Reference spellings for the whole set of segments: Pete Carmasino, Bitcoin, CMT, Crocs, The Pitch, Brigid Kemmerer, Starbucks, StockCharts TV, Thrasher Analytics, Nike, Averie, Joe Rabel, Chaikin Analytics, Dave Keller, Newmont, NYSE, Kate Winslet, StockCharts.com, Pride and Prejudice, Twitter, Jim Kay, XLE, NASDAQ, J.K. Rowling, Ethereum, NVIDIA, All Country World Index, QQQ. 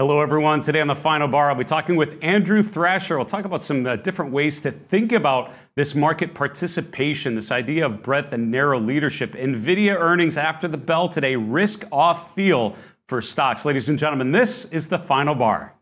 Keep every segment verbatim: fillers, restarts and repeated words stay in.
Hello everyone, today on The Final Bar, I'll be talking with Andrew Thrasher. We'll talk about some uh, different ways to think about this market participation, this idea of breadth and narrow leadership, NVIDIA earnings after the bell today, risk-off feel for stocks. Ladies and gentlemen, this is The Final Bar.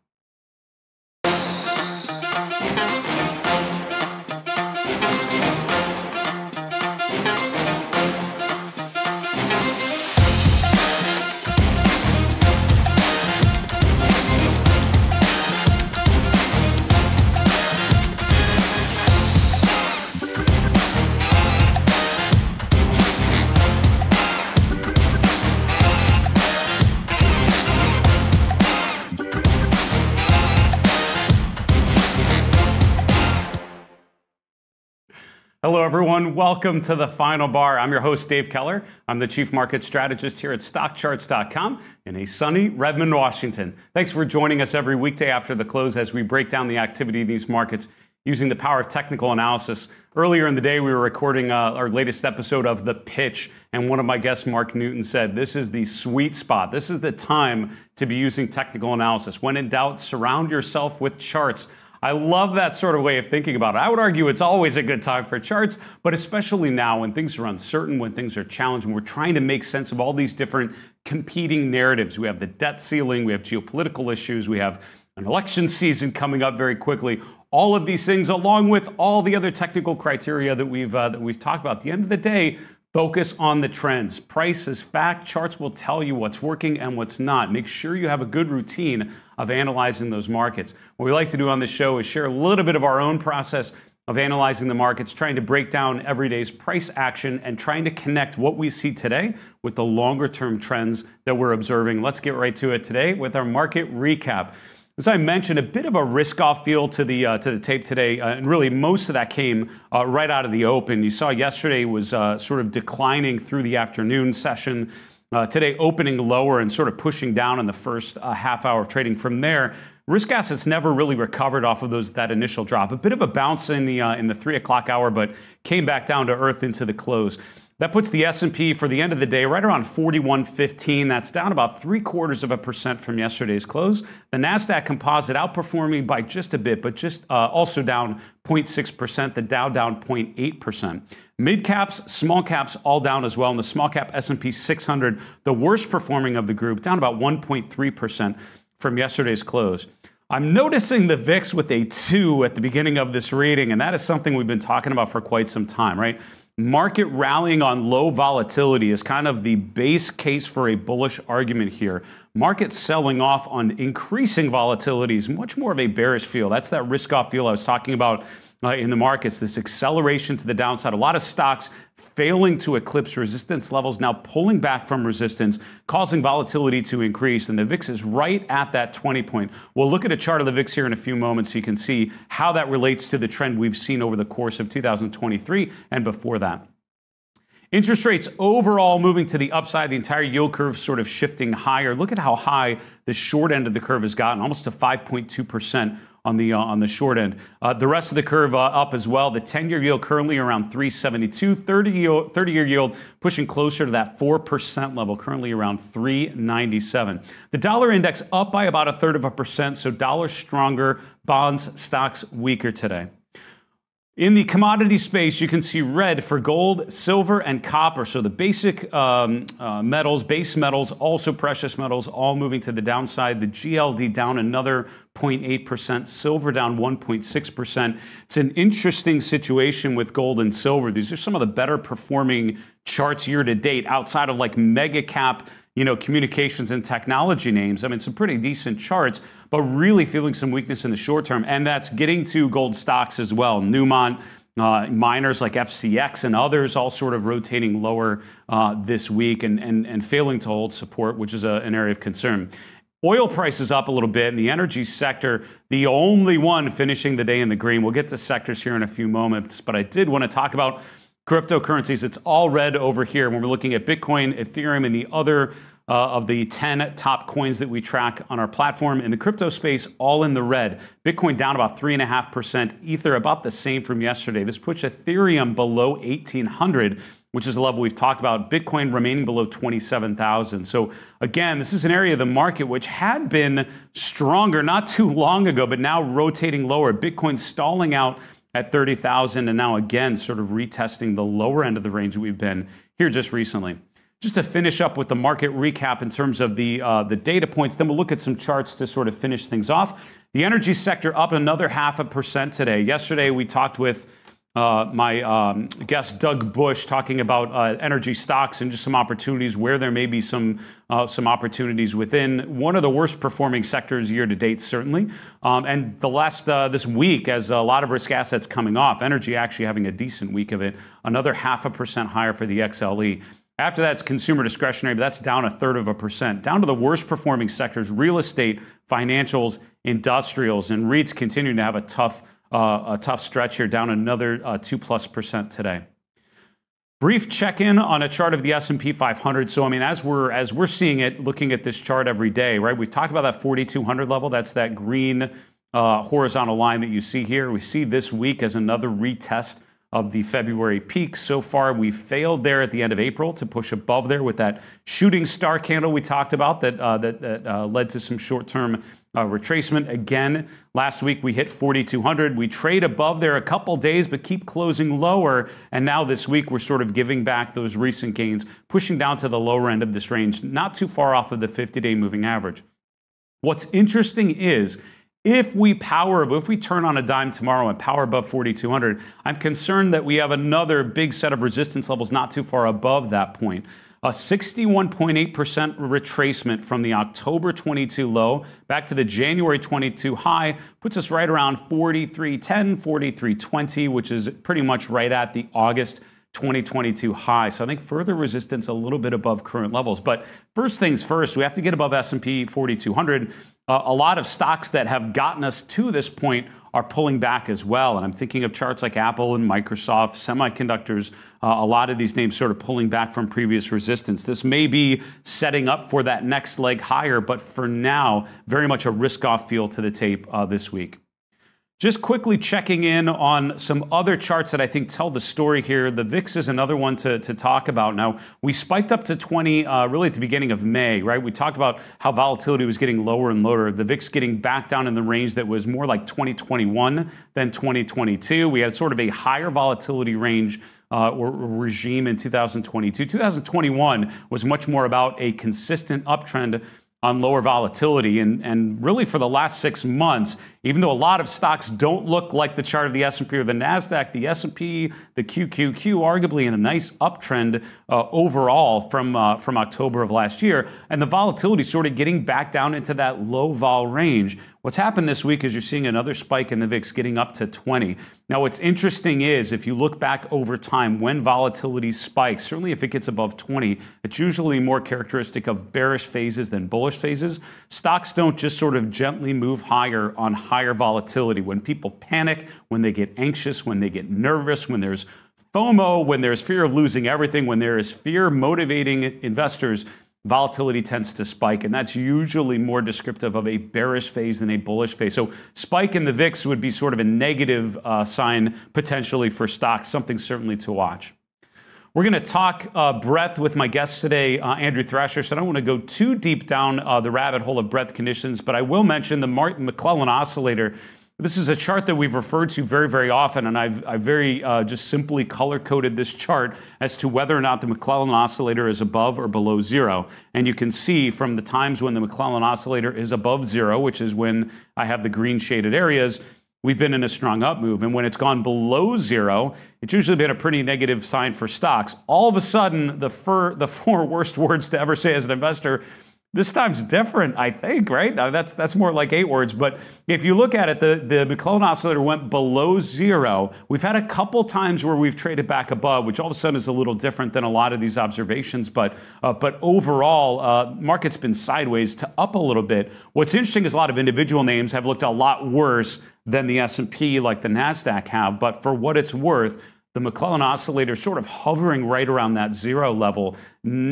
Hello everyone, welcome to The Final Bar. I'm your host, Dave Keller. I'm the Chief Market Strategist here at Stock Charts dot com in a sunny Redmond, Washington. Thanks for joining us every weekday after the close as we break down the activity of these markets using the power of technical analysis. Earlier in the day, we were recording uh, our latest episode of The Pitch, and one of my guests, Mark Newton, said, this is the sweet spot. This is the time to be using technical analysis. When in doubt, surround yourself with charts. I love that sort of way of thinking about it. I would argue it's always a good time for charts, but especially now when things are uncertain, when things are challenged, when we're trying to make sense of all these different competing narratives. We have the debt ceiling, we have geopolitical issues, we have an election season coming up very quickly. All of these things, along with all the other technical criteria that we've, uh, that we've talked about. At the end of the day, focus on the trends. Price is fact. Charts will tell you what's working and what's not. Make sure you have a good routine of analyzing those markets. What we like to do on this show is share a little bit of our own process of analyzing the markets, trying to break down every day's price action and trying to connect what we see today with the longer-term trends that we're observing. Let's get right to it today with our market recap. As I mentioned, a bit of a risk-off feel to the uh, to the tape today, uh, and really most of that came uh, right out of the open. You saw yesterday was uh, sort of declining through the afternoon session. Uh, today, opening lower and sort of pushing down in the first uh, half hour of trading. From there, risk assets never really recovered off of those that initial drop. A bit of a bounce in the uh, in the three o'clock hour, but came back down to earth into the close. That puts the S and P for the end of the day right around forty-one fifteen. That's down about three quarters of a percent from yesterday's close. The NASDAQ composite outperforming by just a bit, but just uh, also down zero point six percent. The Dow down zero point eight percent. Mid caps, small caps all down as well. And the small cap S and P six hundred, the worst performing of the group, down about one point three percent from yesterday's close. I'm noticing the V I X with a two at the beginning of this reading, and that is something we've been talking about for quite some time, right? Market rallying on low volatility is kind of the base case for a bullish argument here. Market selling off on increasing volatility is much more of a bearish feel. That's that risk-off feel I was talking about uh, in the markets, this acceleration to the downside. A lot of stocks failing to eclipse resistance levels, now pulling back from resistance, causing volatility to increase, and the V I X is right at that twenty point. We'll look at a chart of the V I X here in a few moments so you can see how that relates to the trend we've seen over the course of two thousand twenty-three and before that. Interest rates overall moving to the upside, the entire yield curve sort of shifting higher. Look at how high the short end of the curve has gotten, almost to five point two percent on the uh, on the short end. Uh, the rest of the curve uh, up as well. The ten-year yield currently around three seventy-two. thirty-year yield pushing closer to that four percent level, currently around three ninety-seven. The dollar index up by about a third of a percent, so dollar stronger, bonds, stocks weaker today. In the commodity space, you can see red for gold, silver, and copper. So the basic um, uh, metals, base metals, also precious metals, all moving to the downside. The G L D down another zero point eight percent, silver down one point six percent. It's an interesting situation with gold and silver. These are some of the better performing charts year to date outside of like mega cap, you know, communications and technology names. I mean, some pretty decent charts, but really feeling some weakness in the short term. And that's getting to gold stocks as well. Newmont, uh, miners like F C X and others all sort of rotating lower uh, this week and, and, and failing to hold support, which is a, an area of concern. Oil prices up a little bit, and the energy sector, the only one finishing the day in the green. We'll get to sectors here in a few moments, but I did want to talk about cryptocurrencies. It's all red over here when we're looking at Bitcoin, Ethereum, and the other uh, of the ten top coins that we track on our platform. In the crypto space, all in the red. Bitcoin down about three point five percent. Ether about the same from yesterday. This puts Ethereum below eighteen hundred which is a level we've talked about, Bitcoin remaining below twenty-seven thousand. So again, this is an area of the market which had been stronger not too long ago, but now rotating lower. Bitcoin stalling out at thirty thousand and now again sort of retesting the lower end of the range we've been here just recently. Just to finish up with the market recap in terms of the, uh, the data points, then we'll look at some charts to sort of finish things off. The energy sector up another half a percent today. Yesterday we talked with Uh, my um, guest Doug Bush talking about uh, energy stocks and just some opportunities where there may be some uh, some opportunities within one of the worst performing sectors year to date, certainly. Um, and the last uh, this week, as a lot of risk assets coming off, energy actually having a decent week of it. Another half a percent higher for the X L E. After that's consumer discretionary, but that's down a third of a percent. Down to the worst performing sectors: real estate, financials, industrials, and REITs continuing to have a tough. Uh, a tough stretch here, down another uh, two plus percent today. Brief check-in on a chart of the S and P five hundred. So, I mean, as we're as we're seeing it, looking at this chart every day, right? We've talked about that forty-two hundred level. That's that green uh, horizontal line that you see here. We see this week as another retest of the February peak. So far, we failed there at the end of April to push above there with that shooting star candle we talked about that uh, that, that uh, led to some short-term Uh, retracement. Again, last week we hit forty-two hundred. We trade above there a couple days, but keep closing lower. And now this week we're sort of giving back those recent gains, pushing down to the lower end of this range, not too far off of the fifty-day moving average. What's interesting is if we power, if we turn on a dime tomorrow and power above forty-two hundred, I'm concerned that we have another big set of resistance levels not too far above that point. A sixty-one point eight percent retracement from the October twenty-two low back to the January twenty-two high puts us right around forty-three ten, forty-three twenty, which is pretty much right at the August twenty twenty-two high. So I think further resistance a little bit above current levels. But first things first, we have to get above S and P forty-two hundred. Uh, a lot of stocks that have gotten us to this point are pulling back as well. And I'm thinking of charts like Apple and Microsoft, semiconductors, uh, a lot of these names sort of pulling back from previous resistance. This may be setting up for that next leg higher, but for now, very much a risk-off feel to the tape uh, this week. Just quickly checking in on some other charts that I think tell the story here. The V I X is another one to, to talk about. Now, we spiked up to twenty uh, really at the beginning of May, right? We talked about how volatility was getting lower and lower. The V I X getting back down in the range that was more like twenty twenty-one than twenty twenty-two. We had sort of a higher volatility range Uh, or, or regime in two thousand twenty-two. two thousand twenty-one was much more about a consistent uptrend on lower volatility. And, and really for the last six months, even though a lot of stocks don't look like the chart of the S and P or the NASDAQ, the S and P, the Q Q Q, arguably in a nice uptrend uh, overall from, uh, from October of last year. And the volatility sort of getting back down into that low vol range. What's happened this week is you're seeing another spike in the V I X getting up to twenty. Now, what's interesting is if you look back over time when volatility spikes, certainly if it gets above twenty, it's usually more characteristic of bearish phases than bullish phases. Stocks don't just sort of gently move higher on higher volatility. When people panic, when they get anxious, when they get nervous, when there's FOMO, when there's fear of losing everything, when there is fear motivating investors, volatility tends to spike, and that's usually more descriptive of a bearish phase than a bullish phase. So spike in the V I X would be sort of a negative uh, sign potentially for stocks, something certainly to watch. We're going to talk uh, breadth with my guest today, uh, Andrew Thrasher, so I don't want to go too deep down uh, the rabbit hole of breadth conditions, but I will mention the Mark McClellan Oscillator. This is a chart that we've referred to very, very often, and I've, I've very uh, just simply color-coded this chart as to whether or not the McClellan Oscillator is above or below zero. And you can see from the times when the McClellan Oscillator is above zero, which is when I have the green shaded areas, we've been in a strong up move. And when it's gone below zero, it's usually been a pretty negative sign for stocks. All of a sudden, the, fir- the four worst words to ever say as an investor. This time's different, I think, right? Now that's that's more like eight words. But if you look at it, the, the McClellan Oscillator went below zero. We've had a couple times where we've traded back above, which all of a sudden is a little different than a lot of these observations. But uh, but overall, uh, market's been sideways to up a little bit. What's interesting is a lot of individual names have looked a lot worse than the S and P, like the NASDAQ have. But for what it's worth, the McClellan Oscillator sort of hovering right around that zero level,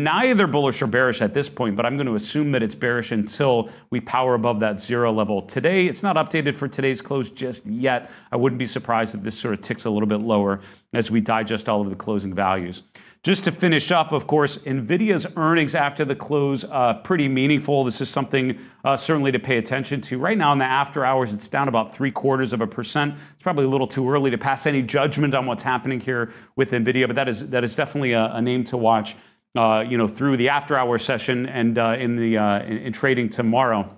neither bullish or bearish at this point, but I'm going to assume that it's bearish until we power above that zero level. Today, it's not updated for today's close just yet. I wouldn't be surprised if this sort of ticks a little bit lower as we digest all of the closing values. Just to finish up, of course, NVIDIA's earnings after the close, uh, pretty meaningful. This is something uh, certainly to pay attention to. Right now in the after hours, it's down about three quarters of a percent. It's probably a little too early to pass any judgment on what's happening here with NVIDIA, but that is, that is definitely a, a name to watch uh, you know, through the after hour session and uh, in, the, uh, in, in trading tomorrow.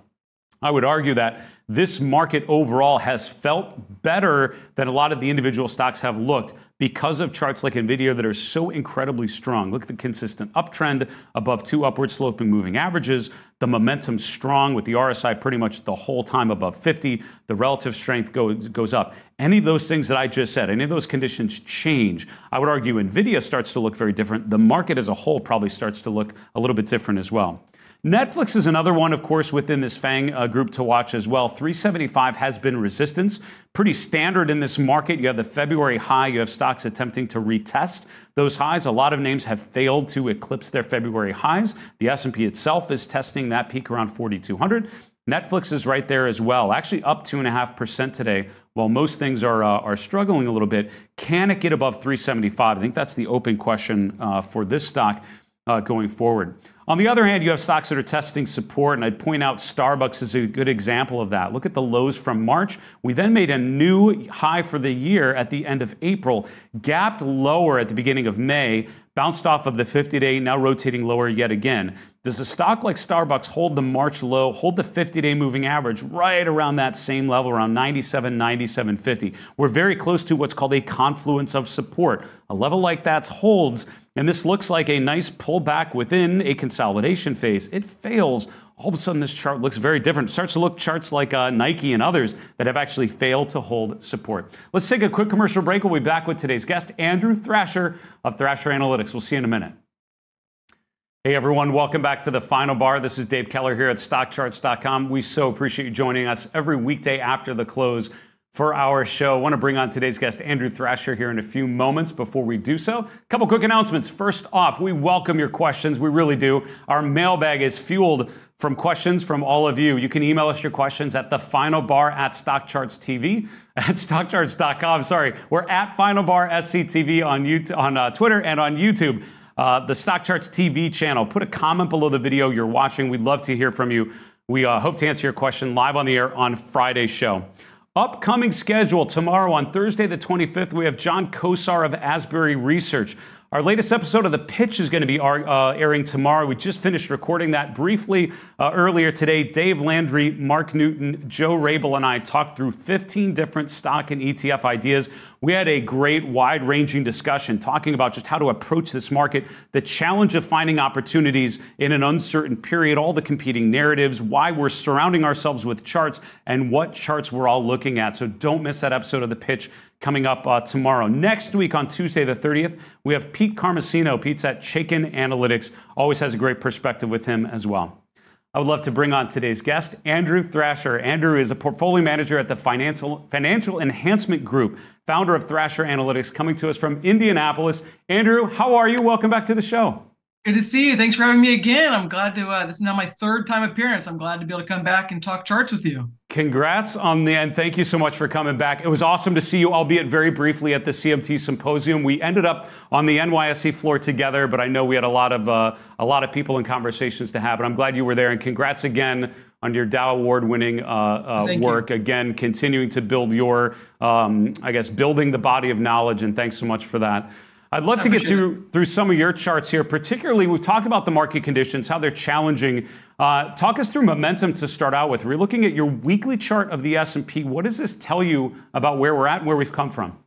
I would argue that this market overall has felt better than a lot of the individual stocks have looked because of charts like NVIDIA that are so incredibly strong. Look at the consistent uptrend above two upward sloping moving averages, the momentum strong with the R S I pretty much the whole time above fifty, the relative strength goes, goes up. Any of those things that I just said, any of those conditions change, I would argue NVIDIA starts to look very different. The market as a whole probably starts to look a little bit different as well. Netflix is another one, of course, within this FANG uh, group to watch as well. three seventy-five has been resistance. Pretty standard in this market. You have the February high. You have stocks attempting to retest those highs. A lot of names have failed to eclipse their February highs. The S and P itself is testing that peak around forty-two hundred. Netflix is right there as well, actually up two point five percent today. While most things are, uh, are struggling a little bit, can it get above three seventy-five? I think that's the open question uh, for this stock uh, going forward. On the other hand, you have stocks that are testing support, and I'd point out Starbucks is a good example of that. Look at the lows from March. We then made a new high for the year at the end of April, gapped lower at the beginning of May, bounced off of the fifty-day, now rotating lower yet again. Does a stock like Starbucks hold the March low, hold the fifty-day moving average right around that same level, around ninety-seven, ninety-seven fifty? We're very close to what's called a confluence of support. A level like that holds, and this looks like a nice pullback within a consensus consolidation phase. It fails. All of a sudden, this chart looks very different. It starts to look charts like uh, Nike and others that have actually failed to hold support. Let's take a quick commercial break. We'll be back with today's guest, Andrew Thrasher of Thrasher Analytics. We'll see you in a minute. Hey, everyone. Welcome back to The Final Bar. This is Dave Keller here at Stock Charts dot com. We so appreciate you joining us every weekday after the close for our show. I want to bring on today's guest, Andrew Thrasher, here in a few moments. Before we do so, a couple quick announcements. First off, we welcome your questions. We really do. Our mailbag is fueled from questions from all of you. You can email us your questions at the final bar at stock charts T V, at stock charts dot com. Sorry, we're at Final Bar S C T V on, YouTube, on uh, Twitter and on YouTube. Uh, the StockCharts T V channel. Put a comment below the video you're watching. We'd love to hear from you. We uh, hope to answer your question live on the air on Friday's show. Upcoming schedule tomorrow on Thursday the twenty-fifth, we have John Kosar of Asbury Research. Our latest episode of The Pitch is going to be uh, airing tomorrow. We just finished recording that briefly uh, earlier today. Dave Landry, Mark Newton, Joe Rabel, and I talked through fifteen different stock and E T F ideas. We had a great wide-ranging discussion talking about just how to approach this market, the challenge of finding opportunities in an uncertain period, all the competing narratives, why we're surrounding ourselves with charts, and what charts we're all looking at. So don't miss that episode of The Pitch coming up uh, tomorrow. Next week on Tuesday the thirtieth, we have Pete Carmasino. Pete's at Chaikin Analytics. Always has a great perspective with him as well. I would love to bring on today's guest, Andrew Thrasher. Andrew is a portfolio manager at the Financial, Financial Enhancement Group, founder of Thrasher Analytics, coming to us from Indianapolis. Andrew, how are you? Welcome back to the show. Good to see you. Thanks for having me again. I'm glad to, uh, this is now my third time appearance. I'm glad to be able to come back and talk charts with you. Congrats on the end. Thank you so much for coming back. It was awesome to see you, albeit very briefly, at the C M T Symposium. We ended up on the N Y S E floor together, but I know we had a lot of, uh, a lot of people and conversations to have, and I'm glad you were there. And congrats again on your Dow Award-winning uh, uh, work. You. Again, continuing to build your, um, I guess, building the body of knowledge, and thanks so much for that. I'd love to get through, through some of your charts here. Particularly, we've talked about the market conditions, how they're challenging. Uh, talk us through momentum to start out with. We're looking at your weekly chart of the S and P. What does this tell you about where we're at and where we've come from?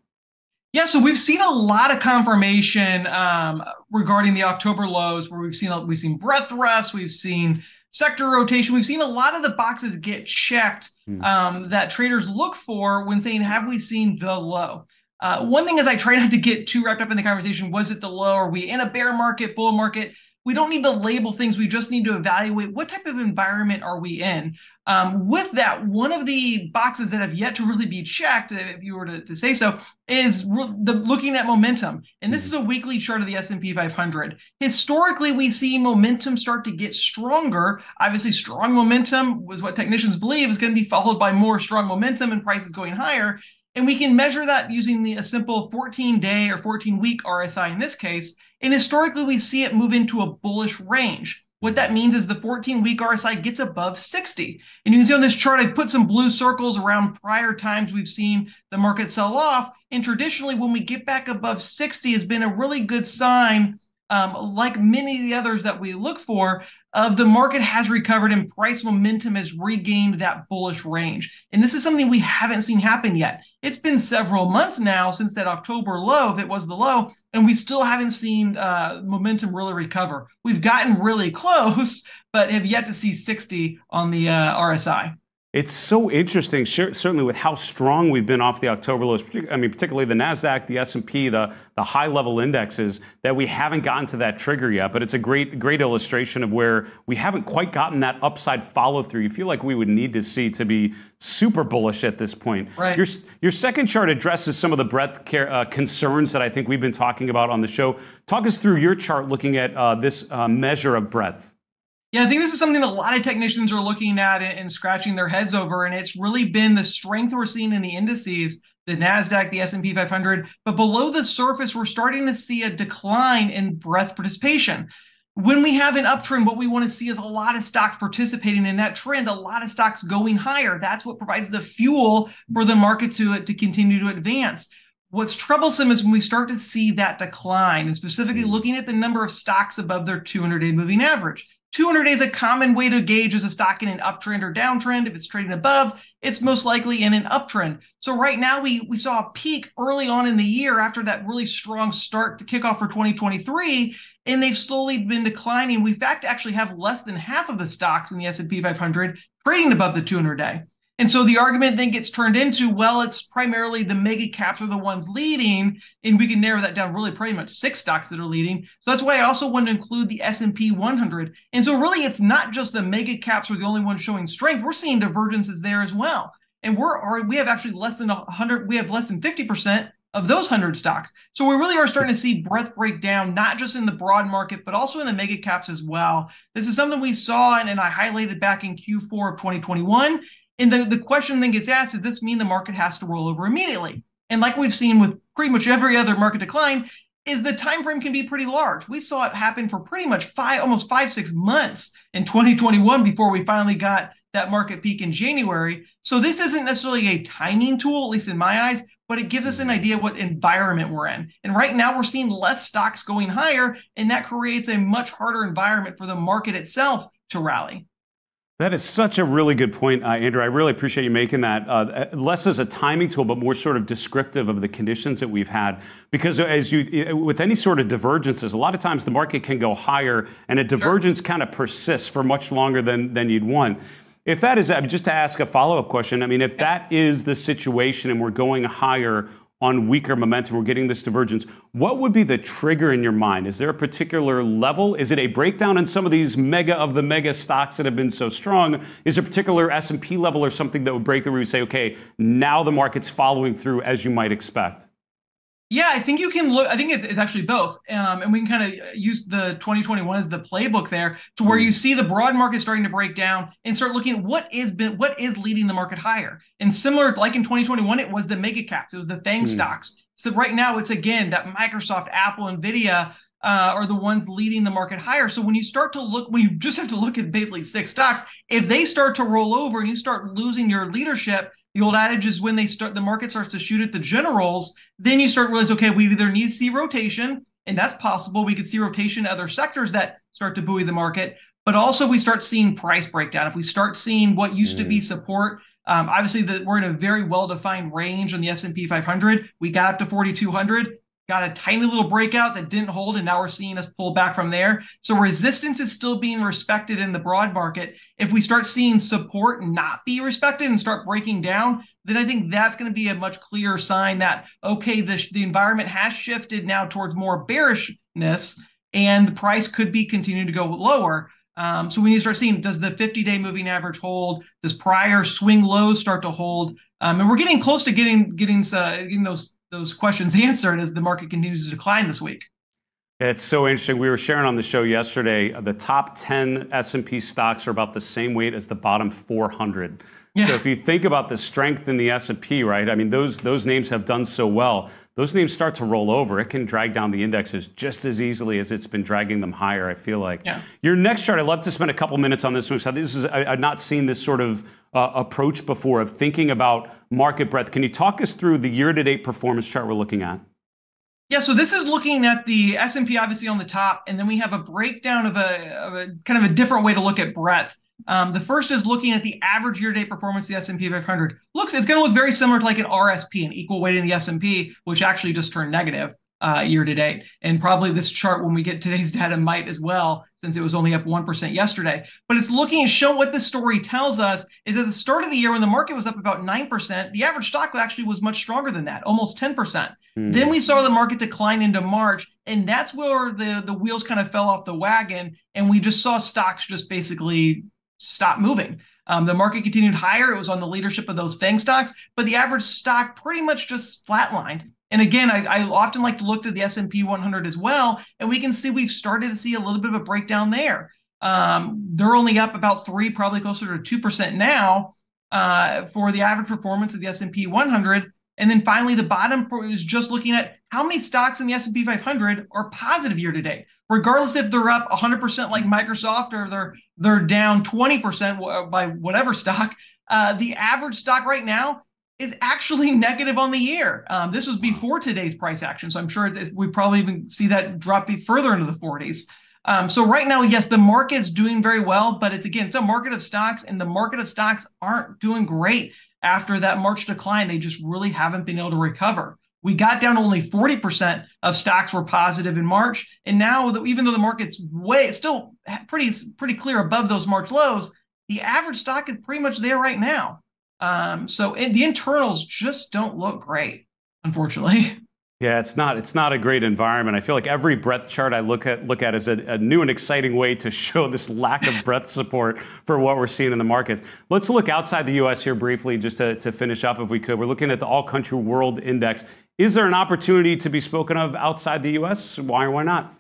Yeah, so we've seen a lot of confirmation um, regarding the October lows, where we've seen, we've seen breadth rest, we've seen sector rotation. We've seen a lot of the boxes get checked um, that traders look for when saying, have we seen the low? Uh, one thing is I try not to get too wrapped up in the conversation. Was it the low? Are we in a bear market, bull market? We don't need to label things. We just need to evaluate what type of environment are we in. Um, with that, one of the boxes that have yet to really be checked, if you were to, to say so, is the looking at momentum. And this is a weekly chart of the S and P five hundred. Historically, we see momentum start to get stronger. Obviously, strong momentum was what technicians believe is going to be followed by more strong momentum and prices going higher. And we can measure that using the, a simple fourteen-day or fourteen-week R S I in this case. And historically, we see it move into a bullish range. What that means is the fourteen-week R S I gets above sixty. And you can see on this chart, I put some blue circles around prior times we've seen the market sell off. And traditionally, when we get back above sixty, has been a really good sign, um, like many of the others that we look for, of the market has recovered and price momentum has regained that bullish range. And this is something we haven't seen happen yet. It's been several months now since that October low, if it was the low, and we still haven't seen uh, momentum really recover. We've gotten really close, but have yet to see sixty on the uh, R S I. It's so interesting, certainly with how strong we've been off the October lows, I mean, particularly the NASDAQ, the S and P, the, the high-level indexes, that we haven't gotten to that trigger yet. But it's a great, great illustration of where we haven't quite gotten that upside follow-through. You feel like we would need to see to be super bullish at this point. Right. Your, your second chart addresses some of the breadth care, uh, concerns that I think we've been talking about on the show. Talk us through your chart looking at uh, this uh, measure of breadth. Yeah, I think this is something that a lot of technicians are looking at and, and scratching their heads over, and it's really been the strength we're seeing in the indices, the NASDAQ, the S and P five hundred, but below the surface, we're starting to see a decline in breadth participation. When we have an uptrend, what we want to see is a lot of stocks participating in that trend, a lot of stocks going higher. That's what provides the fuel for the market to, to continue to advance. What's troublesome is when we start to see that decline, and specifically looking at the number of stocks above their two hundred day moving average. two hundred days is a common way to gauge is a stock in an uptrend or downtrend. If it's trading above, it's most likely in an uptrend. So right now we, we saw a peak early on in the year after that really strong start to kickoff for twenty twenty-three, and they've slowly been declining. We in fact actually have less than half of the stocks in the S and P five hundred trading above the two hundred day. And so the argument then gets turned into, well, it's primarily the mega caps are the ones leading, and we can narrow that down really pretty much six stocks that are leading. So that's why I also want to include the S and P one hundred. And so really, it's not just the mega caps are the only ones showing strength. We're seeing divergences there as well. And we're already, we have actually less than one hundred, we have less than fifty percent of those one hundred stocks. So we really are starting to see breadth break down, not just in the broad market, but also in the mega caps as well. This is something we saw, and, and I highlighted back in Q four of twenty twenty-one. And the, the question then gets asked, does this mean the market has to roll over immediately? And like we've seen with pretty much every other market decline, is the time frame can be pretty large. We saw it happen for pretty much five, almost five, six months in twenty twenty-one before we finally got that market peak in January. So this isn't necessarily a timing tool, at least in my eyes, but it gives us an idea what environment we're in. And right now we're seeing less stocks going higher, and that creates a much harder environment for the market itself to rally. That is such a really good point, uh, Andrew. I really appreciate you making that. Uh, less as a timing tool, but more sort of descriptive of the conditions that we've had. Because as you, with any sort of divergences, a lot of times the market can go higher, and a divergence Sure. kind of persists for much longer than, than you'd want. If that is, I mean, just to ask a follow-up question, I mean, if that is the situation and we're going higher on weaker momentum, we're getting this divergence, what would be the trigger in your mind? Is there a particular level? Is it a breakdown in some of these mega of the mega stocks that have been so strong? Is there a particular S and P level or something that would break through where you say, okay, now the market's following through as you might expect? Yeah, I think you can look, I think it's, it's actually both. Um, and we can kind of use the twenty twenty-one as the playbook there to where you see the broad market starting to break down and start looking at what is, been, what is leading the market higher. And similar, like in twenty twenty-one, it was the mega caps, it was the FANG mm. stocks. So right now it's again that Microsoft, Apple, NVIDIA uh, are the ones leading the market higher. So when you start to look, when you just have to look at basically six stocks, if they start to roll over and you start losing your leadership, the old adage is when they start, the market starts to shoot at the generals, then you start to realize, okay, we either need to see rotation, and that's possible. We could see rotation in other sectors that start to buoy the market, but also we start seeing price breakdown. If we start seeing what used mm. to be support, um, obviously the, we're in a very well-defined range on the S and P five hundred. We got up to forty-two hundred, got a tiny little breakout that didn't hold, and now we're seeing us pull back from there. So resistance is still being respected in the broad market. If we start seeing support not be respected and start breaking down, then I think that's going to be a much clearer sign that, okay, the, the environment has shifted now towards more bearishness, and the price could be continuing to go lower. Um, so we need to start seeing, does the fifty-day moving average hold? Does prior swing lows start to hold? Um, and we're getting close to getting, getting, uh, getting those those questions answered as the market continues to decline this week. It's so interesting. We were sharing on the show yesterday, the top ten S and P stocks are about the same weight as the bottom four hundred. Yeah. So if you think about the strength in the S and P, right? I mean, those those names have done so well. Those names start to roll over. It can drag down the indexes just as easily as it's been dragging them higher, I feel like. Yeah. Your next chart, I'd love to spend a couple minutes on this one. So this is, I, I've not seen this sort of uh, approach before of thinking about market breadth. Can you talk us through the year-to-date performance chart we're looking at? Yeah, so this is looking at the S and P obviously on the top, and then we have a breakdown of a, of a kind of a different way to look at breadth. Um, the first is looking at the average year-to-date performance of the S and P five hundred. Looks, it's going to look very similar to like an R S P, an equal weight in the S and P, which actually just turned negative uh, year-to-date. And probably this chart, when we get today's data, might as well, since it was only up one percent yesterday. But it's looking at showing what this story tells us is at the start of the year when the market was up about nine percent, the average stock actually was much stronger than that, almost ten percent. Mm. Then we saw the market decline into March, and that's where the, the wheels kind of fell off the wagon, and we just saw stocks just basically stop moving. Um, the market continued higher. It was on the leadership of those FANG stocks, but the average stock pretty much just flatlined. And again, I, I often like to look to the S and P one hundred as well, and we can see we've started to see a little bit of a breakdown there. Um, they're only up about three, probably closer to two percent now uh, for the average performance of the S and P one hundred. And then finally, the bottom is just looking at how many stocks in the S and P five hundred are positive year to date, regardless if they're up one hundred percent like Microsoft or they're they're down twenty percent by whatever stock. Uh, the average stock right now is actually negative on the year. Um, this was before today's price action, so I'm sure it is, we probably even see that drop further into the forties. Um, so right now, yes, the market's doing very well, but it's again, it's a market of stocks, and the market of stocks aren't doing great. After that March decline, they just really haven't been able to recover. We got down only forty percent of stocks were positive in March. And now, even though the market's way still pretty, pretty clear above those March lows, the average stock is pretty much there right now. Um, so it, the internals just don't look great, unfortunately. Yeah, it's not, it's not a great environment. I feel like every breadth chart I look at look at is a, a new and exciting way to show this lack of breadth support for what we're seeing in the markets. Let's look outside the U S here briefly just to, to finish up if we could. We're looking at the All Country World Index. Is there an opportunity to be spoken of outside the U S? Why or why not?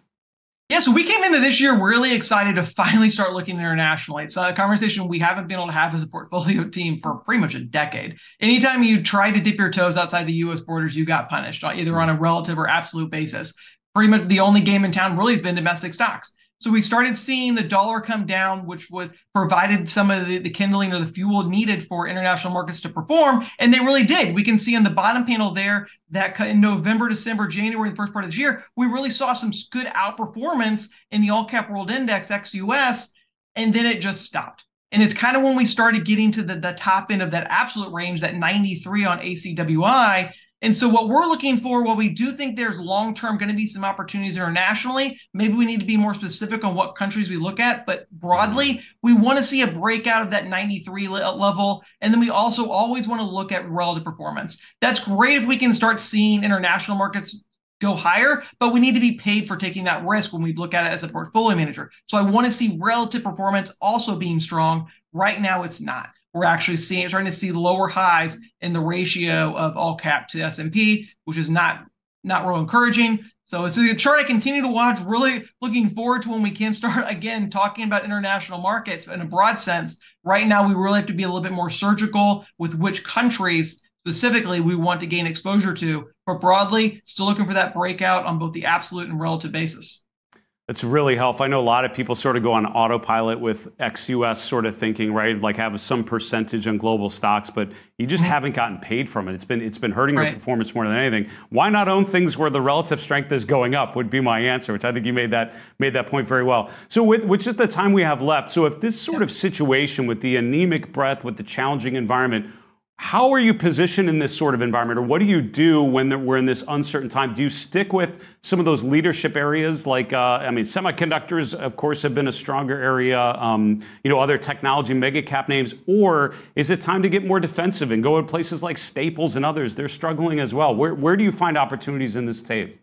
Yeah, so we came into this year really excited to finally start looking internationally. It's a conversation we haven't been able to have as a portfolio team for pretty much a decade. Anytime you try to dip your toes outside the U S borders, you got punished, either on a relative or absolute basis. Pretty much the only game in town really has been domestic stocks. So we started seeing the dollar come down, which was provided some of the, the kindling or the fuel needed for international markets to perform. And they really did. We can see on the bottom panel there that in November, December, January, the first part of this year, we really saw some good outperformance in the All Cap World Index, ex U S, and then it just stopped. And it's kind of when we started getting to the, the top end of that absolute range, that ninety-three on A C W I. And so what we're looking for, while we do think there's long-term going to be some opportunities internationally, maybe we need to be more specific on what countries we look at, but broadly, we want to see a breakout of that ninety-three level. And then we also always want to look at relative performance. That's great if we can start seeing international markets go higher, but we need to be paid for taking that risk when we look at it as a portfolio manager. So I want to see relative performance also being strong. Right now, it's not. We're actually seeing, starting to see lower highs in the ratio of all cap to S and P, which is not, not real encouraging. So it's a chart I continue to watch, really looking forward to when we can start, again, talking about international markets in a broad sense. Right now, we really have to be a little bit more surgical with which countries specifically we want to gain exposure to, but broadly, still looking for that breakout on both the absolute and relative basis. It's really helpful. I know a lot of people sort of go on autopilot with ex U S sort of thinking, right? Like have some percentage on global stocks, but you just haven't gotten paid from it. It's been it's been hurting your right. performance more than anything. Why not own things where the relative strength is going up would be my answer, which I think you made that made that point very well. So with, with just the time we have left, so if this sort yeah. of situation with the anemic breadth, with the challenging environment, how are you positioned in this sort of environment, or what do you do when we're in this uncertain time? Do you stick with some of those leadership areas? Like, uh, I mean, semiconductors, of course, have been a stronger area, um, you know, other technology mega cap names, or is it time to get more defensive and go to places like Staples and others? They're struggling as well. Where, where do you find opportunities in this tape?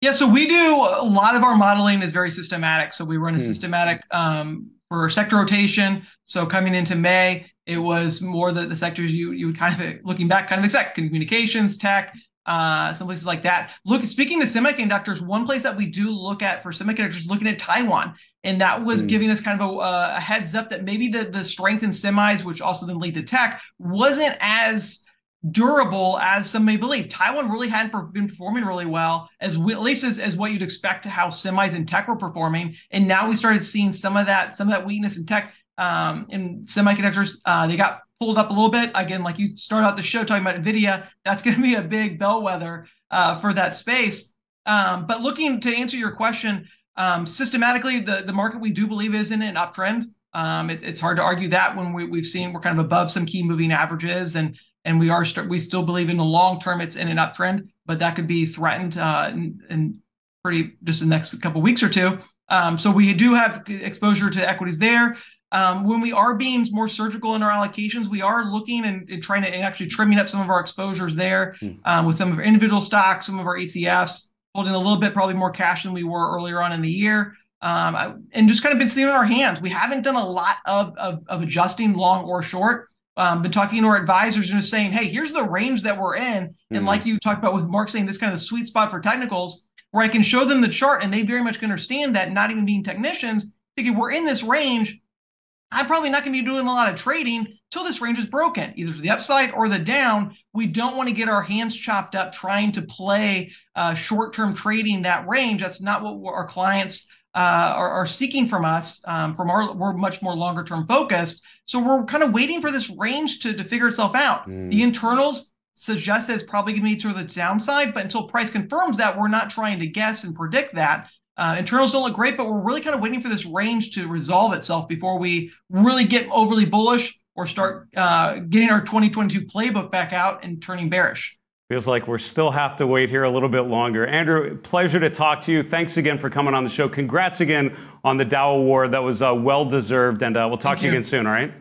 Yeah, so we do, a lot of our modeling is very systematic. So we run a hmm. systematic um, for sector rotation. So coming into May, it was more the, the sectors you, you would kind of, looking back, kind of expect: communications, tech, uh, some places like that. Look, speaking to semiconductors, one place that we do look at for semiconductors is looking at Taiwan. And that was mm. giving us kind of a, a heads up that maybe the, the strength in semis, which also then lead to tech, wasn't as durable as some may believe. Taiwan really hadn't been performing really well, as we, at least as, as what you'd expect to how semis and tech were performing. And now we started seeing some of that, some of that weakness in tech, um, in semiconductors. Uh, they got pulled up a little bit. Again, like you start out the show talking about NVIDIA, that's going to be a big bellwether uh, for that space. Um, but looking to answer your question, um, systematically, the, the market we do believe is in an uptrend. Um, it, it's hard to argue that when we, we've seen we're kind of above some key moving averages, and and we are st- we still believe in the long term it's in an uptrend, but that could be threatened uh, in, in pretty just the next couple of weeks or two. Um, so we do have exposure to equities there. Um, when we are being more surgical in our allocations, we are looking and, and trying to and actually trimming up some of our exposures there mm. um, with some of our individual stocks, some of our E T Fs, holding a little bit probably more cash than we were earlier on in the year, um, I, and just kind of been sitting on our hands. We haven't done a lot of, of, of adjusting long or short. Um, been talking to our advisors and just saying, hey, here's the range that we're in. Mm-hmm. And like you talked about with Mark saying, this kind of the sweet spot for technicals, where I can show them the chart and they very much can understand that, not even being technicians, thinking we're in this range. I'm probably not going to be doing a lot of trading till this range is broken, either to the upside or the down. We don't want to get our hands chopped up trying to play uh, short-term trading that range. That's not what our clients Uh, are, are seeking from us. Um, from our, we're much more longer term focused. So we're kind of waiting for this range to, to figure itself out. Mm. The internals suggest that it's probably going to be to the downside, but until price confirms that, we're not trying to guess and predict that. Uh, internals don't look great, but we're really kind of waiting for this range to resolve itself before we really get overly bullish or start uh, getting our twenty twenty-two playbook back out and turning bearish. Feels like we still have to wait here a little bit longer. Andrew, pleasure to talk to you. Thanks again for coming on the show. Congrats again on the Dow Award. That was uh, well-deserved, and uh, we'll talk Thank to you, you again soon, all right?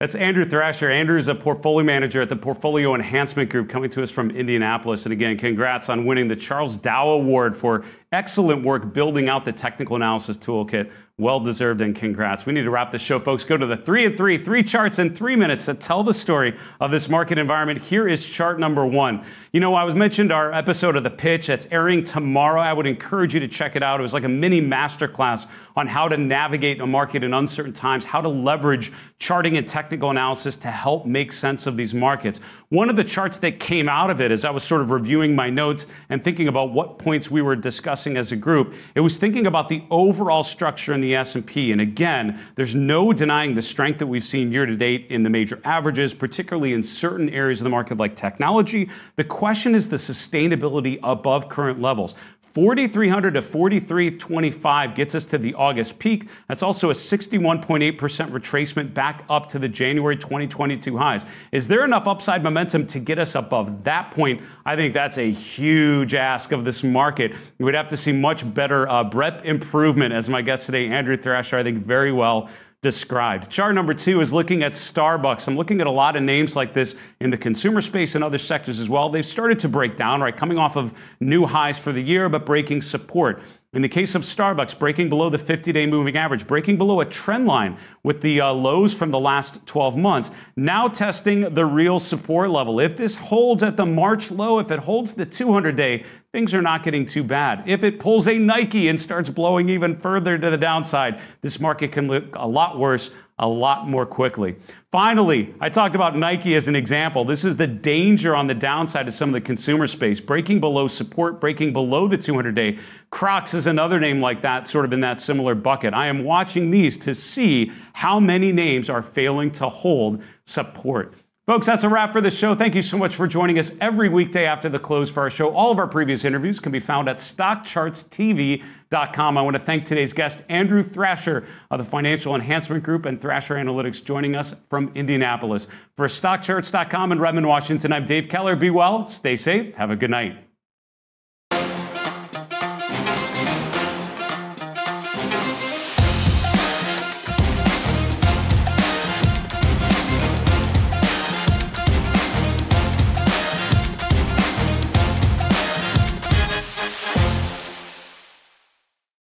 That's Andrew Thrasher. Andrew is a portfolio manager at the Portfolio Enhancement Group, coming to us from Indianapolis. And again, congrats on winning the Charles Dow Award for excellent work building out the technical analysis toolkit. Well-deserved and congrats. We need to wrap the show, folks. Go to the three and three, three charts in three minutes that tell the story of this market environment. Here is chart number one. You know, I was mentioned our episode of The Pitch that's airing tomorrow. I would encourage you to check it out. It was like a mini masterclass on how to navigate a market in uncertain times, how to leverage charting and technical analysis to help make sense of these markets. One of the charts that came out of it, as I was sort of reviewing my notes and thinking about what points we were discussing as a group, it was thinking about the overall structure in the S and P. And again, there's no denying the strength that we've seen year to date in the major averages, particularly in certain areas of the market like technology. The question is the sustainability above current levels. forty-three hundred to forty-three twenty-five gets us to the August peak. That's also a sixty-one point eight percent retracement back up to the January twenty twenty-two highs. Is there enough upside momentum to get us above that point? I think that's a huge ask of this market. We would have to see much better uh, breadth improvement, as my guest today, Andrew Thrasher, I think very well described. Chart number two is looking at Starbucks. I'm looking at a lot of names like this in the consumer space and other sectors as well. They've started to break down, right? Coming off of new highs for the year, but breaking support. In the case of Starbucks, breaking below the fifty-day moving average, breaking below a trend line with the uh, lows from the last twelve months, now testing the real support level. If this holds at the March low, if it holds the two hundred day, things are not getting too bad. If it pulls a Nike and starts blowing even further to the downside, this market can look a lot worse, a lot more quickly. Finally, I talked about Nike as an example. This is the danger on the downside of some of the consumer space, breaking below support, breaking below the two hundred day. Crocs is another name like that, sort of in that similar bucket. I am watching these to see how many names are failing to hold support. Folks, that's a wrap for the show. Thank you so much for joining us every weekday after the close for our show. All of our previous interviews can be found at stock charts t v dot com. I want to thank today's guest, Andrew Thrasher of the Financial Enhancement Group and Thrasher Analytics, joining us from Indianapolis. For stock charts dot com in Redmond, Washington, I'm Dave Keller. Be well, stay safe, have a good night.